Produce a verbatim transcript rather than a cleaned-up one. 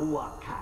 Huaca.